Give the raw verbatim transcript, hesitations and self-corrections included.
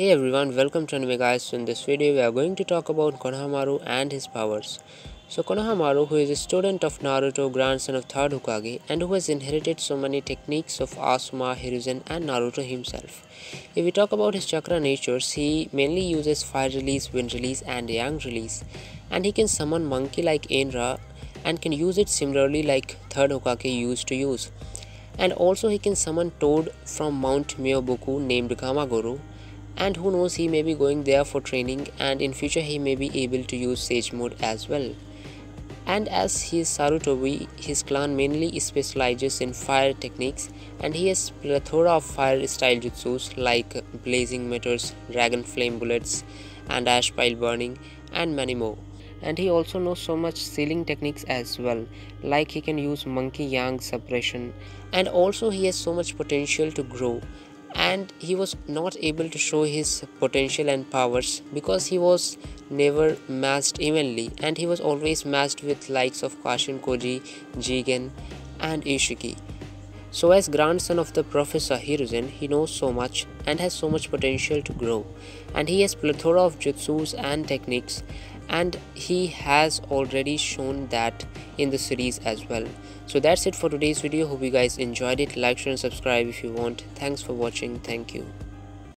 Hey everyone, welcome to anime guys. So in this video we are going to talk about Konohamaru and his powers. So Konohamaru, who is a student of Naruto, grandson of third Hokage, and who has inherited so many techniques of Asuma, Hiruzen and Naruto himself. If we talk about his chakra natures, he mainly uses fire release, wind release and yang release, and he can summon monkey like Enra and can use it similarly like third Hokage used to use. And also he can summon Toad from Mount Myoboku named Gamagoro, and who knows, he may be going there for training, and in future he may be able to use sage mode as well. And as he is Sarutobi, his clan mainly specializes in fire techniques, and he has plethora of fire style jutsus like blazing meteors, dragon flame bullets and ash pile burning and many more. And he also knows so much sealing techniques as well, like he can use monkey yang suppression, and also he has so much potential to grow. And he was not able to show his potential and powers because he was never matched evenly, and he was always matched with likes of Kashin Koji, Jigen and Ishiki. So as grandson of the Professor Hiruzen, he knows so much and has so much potential to grow, and he has plethora of jutsus and techniques, and he has already shown that in the series as well. So that's it for today's video. Hope you guys enjoyed it. Like, share and subscribe if you want. Thanks for watching. Thank you.